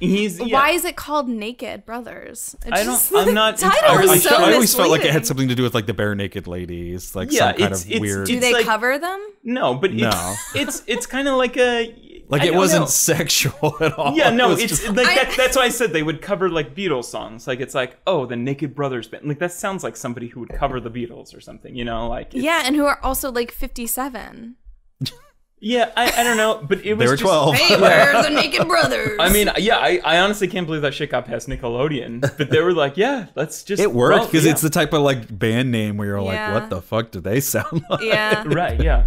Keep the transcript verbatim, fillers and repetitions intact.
He's, yeah. Why is it called Naked Brothers? It's I don't. Just, I'm not. The title is I, I, so I always misleading. Felt like it had something to do with like the bare naked ladies, like yeah, some kind it's, of it's, weird. Do they like, cover them? No, but no. It's it's, it's kind of like a like I it wasn't know. Sexual at all. Yeah, no, it it's just, like I, that, that's why I said they would cover like Beatles songs. Like it's like oh, the Naked Brothers Band. Like that sounds like somebody who would cover the Beatles or something. You know, like yeah, and who are also like fifty-seven. Yeah, I, I don't know, but it was they were just, twelve. Hey, we're the Naked Brothers. I mean, yeah, I, I honestly can't believe that shit got past Nickelodeon. But they were like, yeah, let's just... It worked, because yeah. it's the type of like band name where you're yeah. like, what the fuck do they sound like? Yeah. Right, yeah.